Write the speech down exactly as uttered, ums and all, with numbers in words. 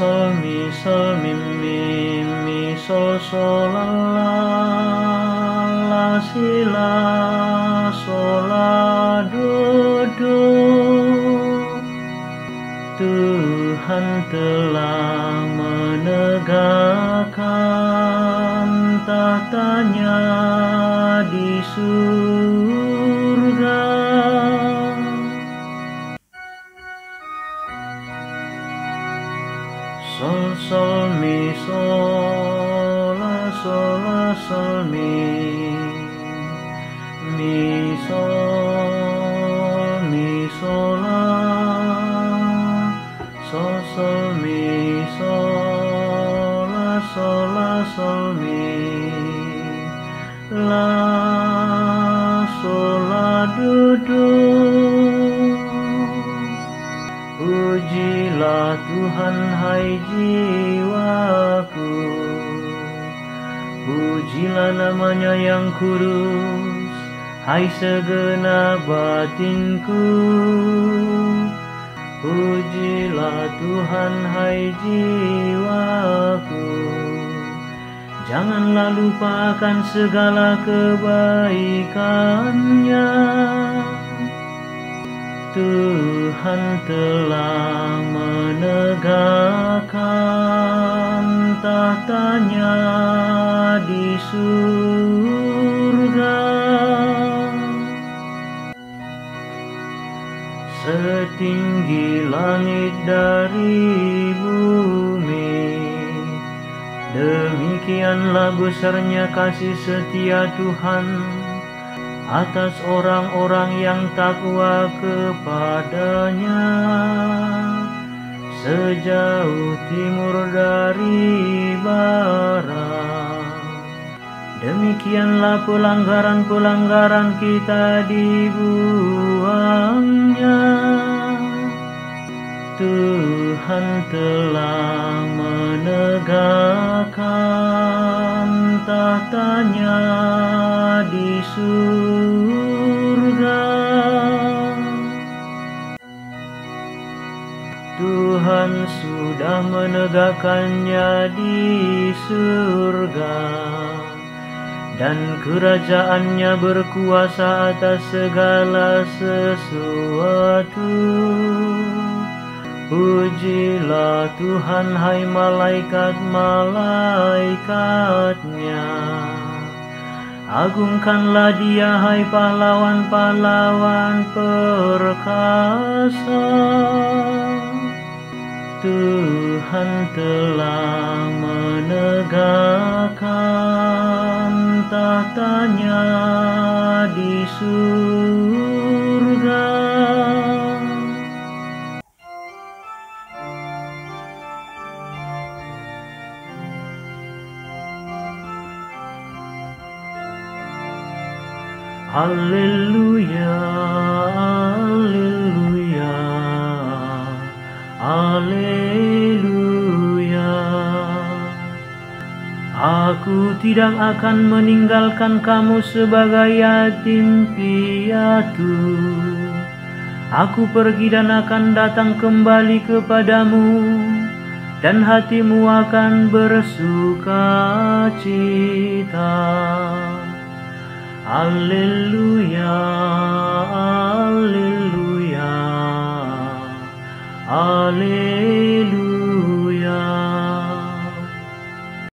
sol mi sol mi mi mi sol sol la la la si la sol la do do. Tuhan telah menegakkan tahtanya di surga. Sol sol mi sol la sol la sol mi mi sol mi sol la sol sol mi sol la sol la sol mi la sol la do do. Pujilah Tuhan hai jiwaku, pujilah namanya yang kudus, hai segenap batinku. Pujilah Tuhan hai jiwaku, janganlah lupakan segala kebaikannya. Tuhan telah menegakkan tahtanya di surga. Setinggi langit dari bumi, demikianlah besarnya kasih setia Tuhan atas orang-orang yang takwa kepadanya. Sejauh timur dari barat, demikianlah pelanggaran-pelanggaran kita dibuangnya. Tuhan telah menegakkan tahtanya di surga. Tuhan sudah menegakkannya di surga, dan kerajaannya berkuasa atas segala sesuatu. Pujilah Tuhan hai malaikat-malaikatnya, agungkanlah dia hai pahlawan-pahlawan perkasa. Tuhan telah menegakkan tahtanya di surga. Haleluya, haleluya, haleluya. Aku tidak akan meninggalkan kamu sebagai yatim piatu. Aku pergi dan akan datang kembali kepadamu, dan hatimu akan bersukacita. Haleluya, haleluya, haleluya.